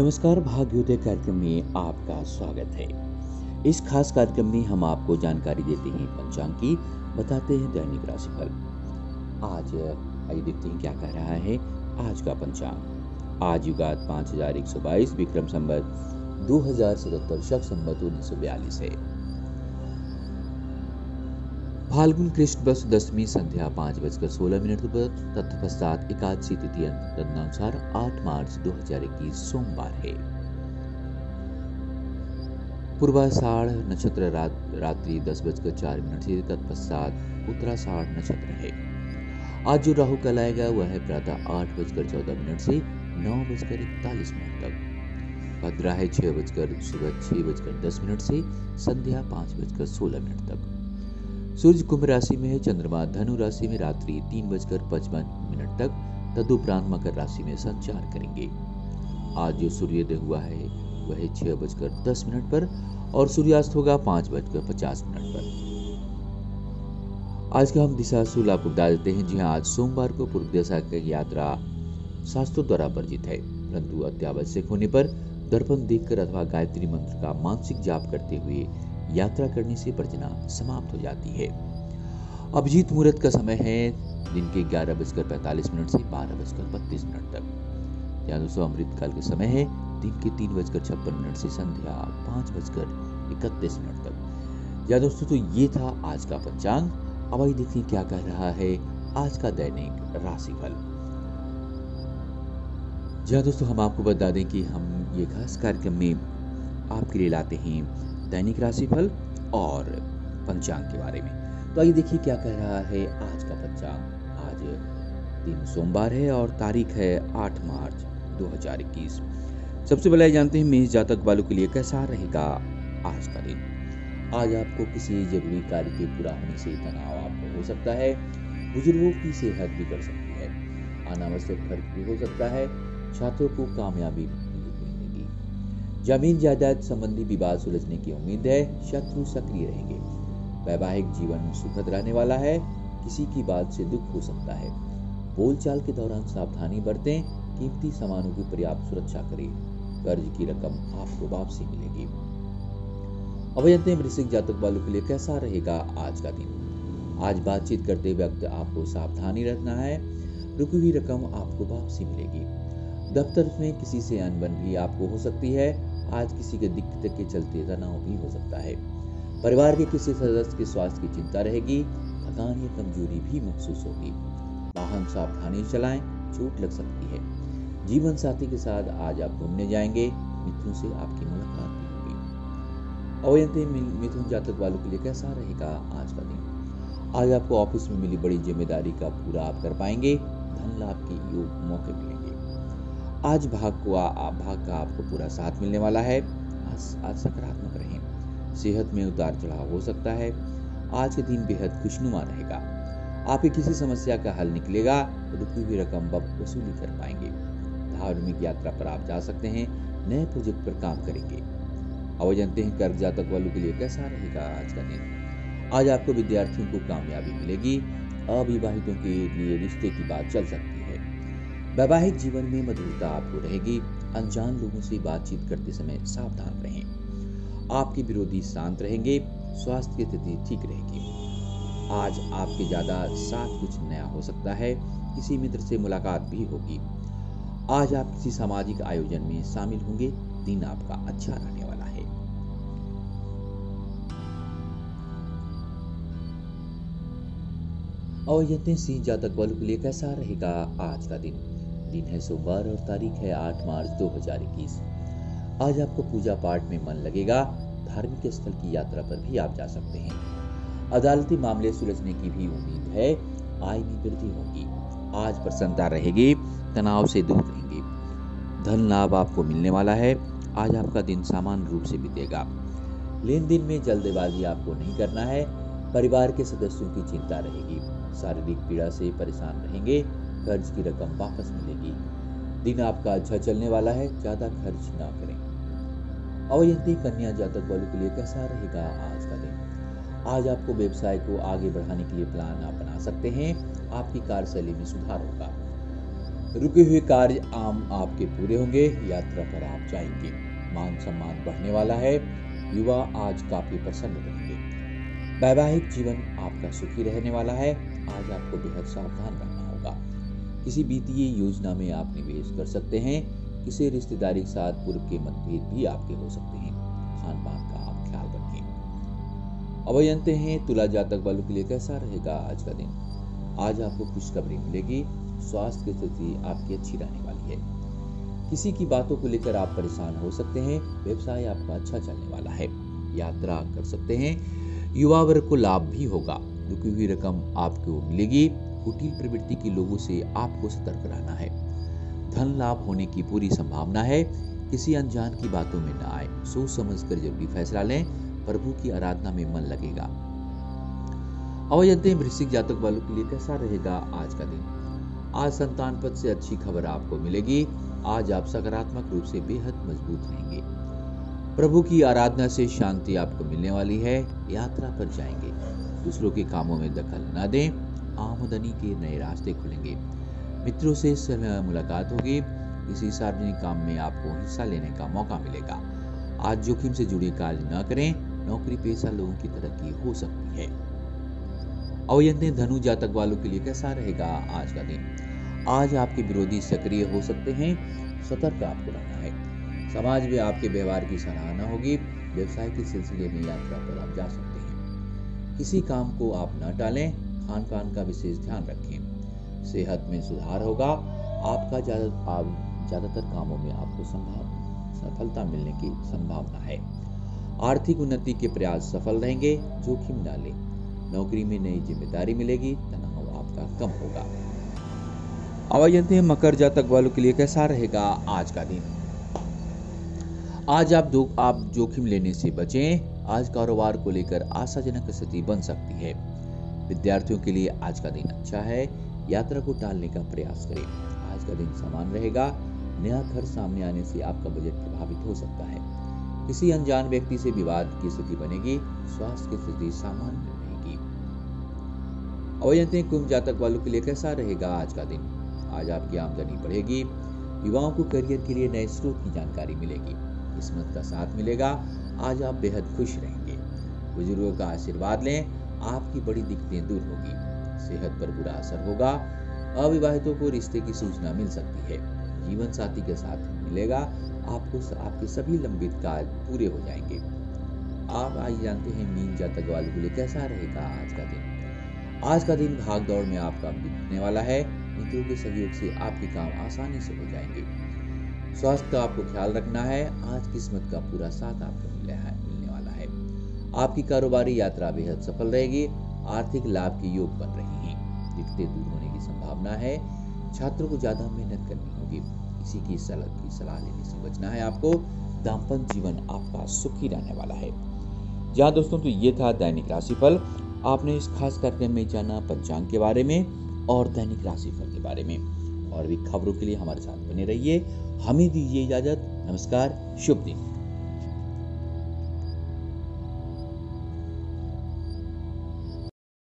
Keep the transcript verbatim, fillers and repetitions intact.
नमस्कार, भाग्योदय कार्यक्रम में आपका स्वागत है। इस खास कार्यक्रम में हम आपको जानकारी देते हैं पंचांग की, बताते हैं दैनिक राशिफल। आज आइए देखते हैं क्या कह रहा है आज का पंचांग। आज युगाद पाँच हज़ार एक सौ बाईस, विक्रम संवत दो हज़ार सतहत्तर, शक संवत उन्नीस सौ बयालीस है। फाल्गुन कृष्ण बस दसवीं संध्या पाँच बजकर सोलह मिनट पर तत्पश्चात एकादशी तिथि तदनुसार आठ मार्च दो हजार इक्कीस सोमवार है। पूर्वाषाढ़ नक्षत्र रात्रि दस बजकर चार मिनट से तत्पश्चात उत्तराषाढ़ नक्षत्र है। आज जो राहु काल आएगा वह है प्रातः आठ बजकर चौदह मिनट से नौ बजकर इकतालीस मिनट तक। भद्रा है छह बजकर सुबह छह बजकर दस मिनट से संध्या पाँच बजकर सोलह मिनट तक। सूर्य कुंभ राशि में है। चंद्रमा धनु राशि में रात्रि तीन बजकर पचपन मिनट तक तदुपरांत मकर राशि में संचार करेंगे। आज जो सूर्योदय हुआ है वह छह बजकर दस मिनट पर और सूर्यास्त होगा पाँच बजकर पचास मिनट पर। आज का हम दिशा शूल आपको बता देते हैं। जी हाँ, आज सोमवार को पूर्व दिशा की यात्रा शास्त्रों द्वारा वर्जित है, परंतु अत्यावश्यक होने पर दर्पण देखकर अथवा गायत्री मंत्र का मानसिक जाप करते हुए यात्रा करने से वर्जना समाप्त हो जाती है। अभिजीत मुहूर्त का समय है दिन के ग्यारह बजकर पैंतालीस मिनट से बारह बजकर बत्तीस मिनट तक। या दोस्तों, अमृतकाल के समय है दिन के तीन बजकर छप्पन मिनट से संध्या पाँच बजकर इकतीस मिनट तक। या दोस्तों, तो ये था आज का पंचांग। अब आइए देखिए क्या कह रहा है आज का दैनिक राशिफल। या दोस्तों, हम आपको बता दें कि हम ये खास कार्यक्रम में आपके लिए लाते हैं दैनिक राशिफल और पंचांग के बारे में। तो आइए देखिए क्या कह रहा है आज का पंचांग। आज दिन सोमवार है और तारीख है आठ मार्च दो हज़ार इक्कीस। सबसे पहले जानते हैं मेष जातक वालों के लिए कैसा रहेगा आज का दिन। आज आपको किसी जरूरी कार्य के पूरा होने से तनाव आपको हो सकता है। बुजुर्गों की सेहत बिगड़ सकती है। अनावश्यक खर्च भी हो सकता है। छात्रों को कामयाबी जमीन जायदाद संबंधी विवाद सुलझने की उम्मीद है। शत्रु सक्रिय रहेंगे। वैवाहिक जीवन सुखद रहने वाला है। किसी की बात से दुख हो सकता है। बोलचाल के दौरान सावधानी बरतें। कीमती सामानों की पर्याप्त सुरक्षा करें। कर्ज की रकम आपको वापसी मिलेगी। अब जानते हैं वृश्चिक जातक वालों के लिए कैसा रहेगा आज का दिन। आज बातचीत करते वक्त आपको सावधानी रखना है। रुकी हुई रकम आपको वापसी मिलेगी। दफ्तर में किसी से अनबन भी आपको हो सकती है। आज किसी के दिक्कत के चलते तनाव भी हो सकता है। परिवार के किसी सदस्य के स्वास्थ्य की चिंता रहेगी। थकान या कमजोरी भी महसूस होगी। वाहन सावधानी चलाएं, चोट लग सकती है। जीवन साथी के साथ आज आप घूमने जाएंगे। मित्रों से आपकी मुलाकात भी होगी। अवयते मिथुन जातक वालों के लिए कैसा रहेगा आज का दिन। आज आपको ऑफिस में मिली बड़ी जिम्मेदारी का पूरा आप कर पाएंगे। धन लाभ के योग मौके मिलेंगे। आज भाग को आप भाग का आपको पूरा साथ मिलने वाला है। आज, आज सकारात्मक रहें। सेहत में उतार चढ़ाव हो सकता है। आज के दिन बेहद खुशनुमा रहेगा। आपकी किसी समस्या का हल निकलेगा। रुकी हुई रकम वसूली कर पाएंगे। धार्मिक यात्रा पर आप जा सकते हैं। नए प्रोजेक्ट पर काम करेंगे। अब जानते हैं कर्क जातक वालों के लिए कैसा रहेगा आज का दिन। आज आपको विद्यार्थियों को कामयाबी मिलेगी। अविवाहितों के लिए रिश्ते की बात चल सकती है। वैवाहिक जीवन में मधुरता आपको रहेगी। अनजान लोगों से बातचीत करते समय सावधान रहें। आपके विरोधी शांत रहेंगे। स्वास्थ्य की स्थिति ठीक रहेगी। आज आपके ज्यादा साथ कुछ नया हो सकता है। किसी मित्र से मुलाकात भी होगी। आज आप किसी सामाजिक आयोजन में शामिल होंगे। दिन आपका अच्छा रहने वाला है। और यदि सिंह जातक वालों के लिए कैसा रहेगा आज का दिन। दिन है सोमवार और तारीख है आठ मार्च दो हज़ार इक्कीस। आज आपको पूजा पाठ में मन लगेगा। धार्मिक स्थल की यात्रा पर भी आप जा सकते हैं। अदालती मामले सुलझने की भी उम्मीद है। आय में वृद्धि होगी। आज प्रसन्नता रहेगी। तनाव से दूर रहेंगे। धन लाभ आपको मिलने वाला है। आज आपका दिन सामान्य रूप से बीतेगा। लेन देन में जल्दबाजी आपको नहीं करना है। परिवार के सदस्यों की चिंता रहेगी। शारीरिक पीड़ा से परेशान रहेंगे। कर्ज की रकम वापस मिलेगी। दिन आपका अच्छा चलने वाला है। ज्यादा खर्च ना करें। अवयंती कन्या जातक वालों के लिए कैसा रहेगा आज का दिन। आज आपको व्यवसाय को आगे बढ़ाने के लिए प्लान आप बना सकते हैं। आपकी कार्यशैली में सुधार होगा। रुके हुए कार्य आम आपके पूरे होंगे, यात्रा पर आप जाएंगे, मान सम्मान बढ़ने वाला है, युवा आज काफी प्रसन्न रहेंगे। वैवाहिक जीवन आपका सुखी रहने वाला है, आज आपको बेहद सावधान रहना होगा। किसी वित्तीय योजना में आप निवेश कर सकते हैं, किसी रिश्तेदारी के साथ पूर्व के मतभेद भी आपके हो सकते हैं, खान पान का आप ख्याल रखें। अब जानते हैं तुला जातक वालों के लिए कैसा रहेगा आज का दिन। आज आपको खुशखबरी मिलेगी, स्वास्थ्य की स्थिति आपकी अच्छी रहने वाली है। किसी की बातों को लेकर आप परेशान हो सकते हैं, व्यवसाय आपका अच्छा चलने वाला है, यात्रा कर सकते हैं, युवा वर्ग को लाभ भी होगा, रुकी हुई रकम आपको मिलेगी, कुटिल प्रवृत्ति के लोगों से आपको सतर्क रहना है, धन लाभ होने की पूरी संभावना है, किसी अनजान की बातों में ना आए, सोच समझकर जरूरी फैसला लें, प्रभु की आराधना में मन लगेगा। अब जानते हैं वृश्चिक जातक वालों के लिए कैसा रहेगा आज का दिन। आज संतान पद से अच्छी खबर आपको मिलेगी, आज आप सकारात्मक रूप से बेहद मजबूत रहेंगे, प्रभु की आराधना से शांति आपको मिलने वाली है, यात्रा पर जाएंगे, दूसरों के कामों में दखल न दें, आमदनी के नए रास्ते खुलेंगे, मित्रों से मुलाकात होगी, किसी सार्वजनिक काम में आपको हिस्सा लेने का मौका मिलेगा, आज जोखिम से जुड़े कार्य न करें, नौकरी पेशा लोगों की तरक्की हो सकती है। अवयंते धनु जातक वालों के लिए कैसा रहेगा आज का दिन। आज आपके विरोधी सक्रिय हो सकते हैं, सतर्क आपको रहना है, समाज में आपके व्यवहार की सराहना होगी, व्यवसाय के सिलसिले में यात्रा पर आप जा सकते हैं, किसी काम को आप न टालें, खान पान का विशेष ध्यान रखें, सेहत में सुधार होगा, आपका ज्यादा आप ज्यादातर कामों में आपको सफलता मिलने की संभावना है, आर्थिक उन्नति के प्रयास सफल रहेंगे, जोखिम न लें, नौकरी में नई जिम्मेदारी मिलेगी, तनाव आपका कम होगा। अब जानते हैं मकर जातक वालों के लिए कैसा रहेगा आज का दिन। आज आप दो आप जोखिम लेने से बचें, आज कारोबार को लेकर आशाजनक स्थिति बन सकती है, विद्यार्थियों के लिए आज का दिन अच्छा है, यात्रा को टालने का प्रयास करें, आज का दिन समान रहेगा, नया खर्च सामने आने से आपका बजट प्रभावित हो सकता है, किसी अनजान व्यक्ति से विवाद की स्थिति बनेगी, स्वास्थ्य की स्थिति सामान्य। अब जानते हैं कुंभ जातक वालों के लिए कैसा रहेगा आज का दिन। आज आपकी आमदनी बढ़ेगी, युवाओं को करियर के लिए नए स्रोत की जानकारी मिलेगी, किस्मत का साथ मिलेगा, आज आप बेहद खुश रहेंगे, बुजुर्गों का आशीर्वाद लें, आपकी बड़ी दिक्कतें दूर होगी, सेहत पर बुरा असर होगा, अविवाहितों को रिश्ते की सूचना मिल सकती है, जीवन साथी के साथ मिलेगा, आपको आपके सभी लंबित कार्य पूरे हो जाएंगे। आप आज जानते हैं मीन जातक वालों के लिए कैसा रहेगा आज का दिन। आज का दिन भाग दौड़ में आपका बीतने वाला है, मित्रों के सहयोग से आपके काम आसानी से हो जाएंगे, स्वास्थ्य का आपको ख्याल रखना है, आज किस्मत का पूरा साथ आपको मिलने वाला है, आपकी कारोबारी यात्रा बेहद सफल रहेगी, आर्थिक लाभ के योग बन रहे हैं, दिक्कतें दूर होने की संभावना है, छात्रों को ज्यादा मेहनत करनी होगी, किसी की सलाह लेने से बचना है, आपको दाम्पत्य जीवन आपका सुखी रहने वाला है। जहाँ दोस्तों तो ये था दैनिक राशिफल। आपने इस खास कार्यक्रम में जाना पंचांग के बारे में और दैनिक राशिफल के बारे में, और भी खबरों के लिए हमारे साथ बने रहिए। हमें दीजिए इजाजत, नमस्कार, शुभ दिन।